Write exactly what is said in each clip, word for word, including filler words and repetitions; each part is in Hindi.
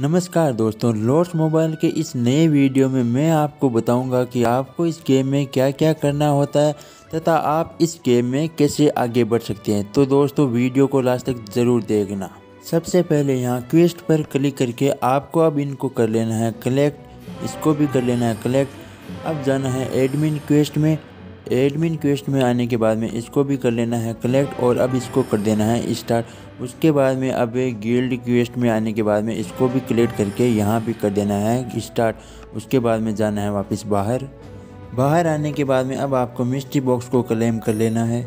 नमस्कार दोस्तों, लॉर्ड्स मोबाइल के इस नए वीडियो में मैं आपको बताऊंगा कि आपको इस गेम में क्या क्या करना होता है तथा आप इस गेम में कैसे आगे बढ़ सकते हैं। तो दोस्तों वीडियो को लास्ट तक ज़रूर देखना। सबसे पहले यहाँ क्वेस्ट पर क्लिक करके आपको अब इनको कर लेना है कलेक्ट, इसको भी कर लेना है कलेक्ट। अब जाना है एडमिन क्वेस्ट में, एडमिन क्वेस्ट में आने के बाद में इसको भी कर लेना है कलेक्ट और अब इसको कर देना है स्टार्ट। उसके बाद में अब गिल्ड क्वेस्ट में आने के बाद में इसको भी कलेक्ट करके यहाँ भी कर देना है स्टार्ट। उसके बाद में जाना है वापस बाहर। बाहर आने के बाद में अब आपको मिस्ट्री बॉक्स को क्लेम कर लेना है।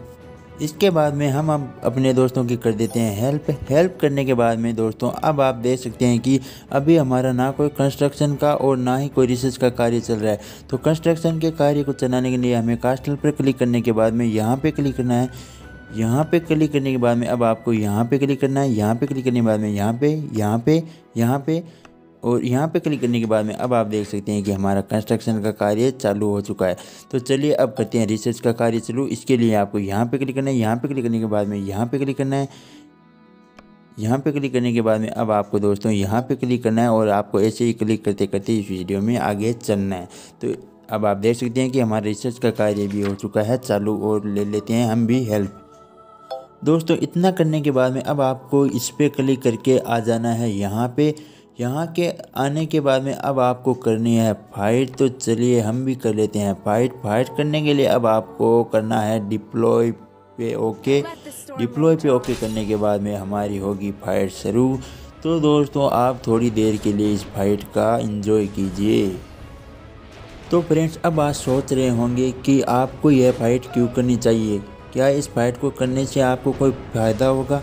इसके बाद में हम अब अपने दोस्तों की कर देते हैं हेल्प। हेल्प करने के बाद में दोस्तों अब आप देख सकते हैं कि अभी हमारा ना कोई कंस्ट्रक्शन का और ना ही कोई रिसर्च का कार्य चल रहा है। तो कंस्ट्रक्शन के कार्य को चलाने के लिए हमें कास्टल पर क्लिक करने के बाद में यहाँ पे क्लिक करना है। यहाँ पे क्लिक करने के बाद में अब आपको यहाँ पे क्लिक करना है। यहाँ पे क्लिक करने के बाद में यहाँ पे यहाँ पे यहाँ पे और यहाँ पे क्लिक करने के बाद में अब आप देख सकते हैं कि हमारा कंस्ट्रक्शन का कार्य चालू हो चुका है। तो चलिए अब करते हैं रिसर्च का कार्य चालू। इसके लिए आपको यहाँ पे क्लिक करना है, यहाँ पे क्लिक करने के बाद में यहाँ पे क्लिक करना है, यहाँ पे क्लिक करने के बाद में अब आपको दोस्तों यहाँ पे क्लिक करना है और आपको ऐसे ही क्लिक करते करते इस वीडियो में आगे चलना है। तो अब आप देख सकते हैं कि हमारा रिसर्च का कार्य भी हो चुका है चालू और ले लेते हैं हम भी हेल्प। दोस्तों इतना करने के बाद में अब आपको इस पर क्लिक करके आ जाना है यहाँ पे। यहाँ के आने के बाद में अब आपको करनी है फाइट। तो चलिए हम भी कर लेते हैं फाइट। फाइट करने के लिए अब आपको करना है डिप्लॉय पे ओके। डिप्लॉय पे ओके करने के बाद में हमारी होगी फाइट शुरू। तो दोस्तों आप थोड़ी देर के लिए इस फाइट का एंजॉय कीजिए। तो फ्रेंड्स अब आप सोच रहे होंगे कि आपको यह फाइट क्यों करनी चाहिए, क्या इस फाइट को करने से आपको कोई फ़ायदा होगा।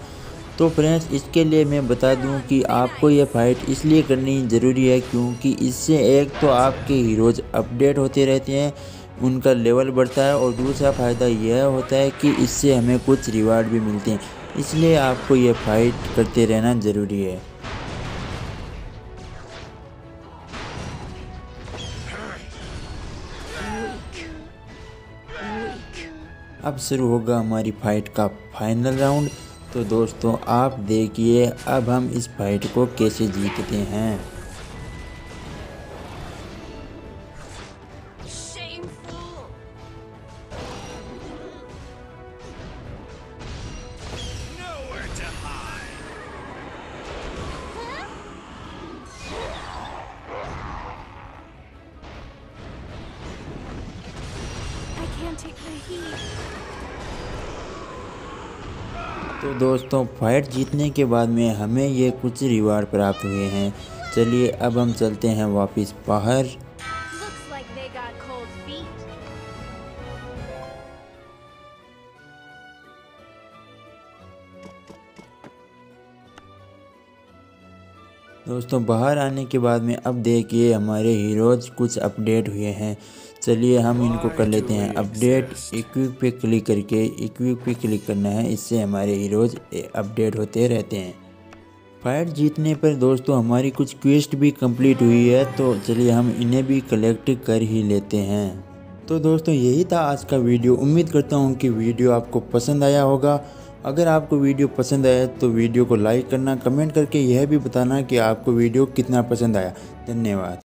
तो फ्रेंड्स इसके लिए मैं बता दूं कि आपको यह फाइट इसलिए करनी ज़रूरी है क्योंकि इससे एक तो आपके हीरोज अपडेट होते रहते हैं, उनका लेवल बढ़ता है और दूसरा फ़ायदा यह होता है कि इससे हमें कुछ रिवार्ड भी मिलते हैं। इसलिए आपको यह फाइट करते रहना ज़रूरी है। अब शुरू होगा हमारी फाइट का फाइनल राउंड। तो दोस्तों आप देखिए अब हम इस फाइट को कैसे जीतते हैं। तो दोस्तों फाइट जीतने के बाद में हमें ये कुछ रिवार्ड प्राप्त हुए हैं। चलिए अब हम चलते हैं वापस बाहर। दोस्तों बाहर आने के बाद में अब देखिए हमारे हीरोज कुछ अपडेट हुए हैं। चलिए हम इनको कर लेते हैं अपडेट। इक्विप पे क्लिक करके इक्विप पे क्लिक करना है, इससे हमारे हीरोज अपडेट होते रहते हैं। फाइट जीतने पर दोस्तों हमारी कुछ क्वेस्ट भी कंप्लीट हुई है, तो चलिए हम इन्हें भी कलेक्ट कर ही लेते हैं। तो दोस्तों यही था आज का वीडियो। उम्मीद करता हूँ कि वीडियो आपको पसंद आया होगा। अगर आपको वीडियो पसंद आया तो वीडियो को लाइक करना, कमेंट करके यह भी बताना कि आपको वीडियो कितना पसंद आया। धन्यवाद।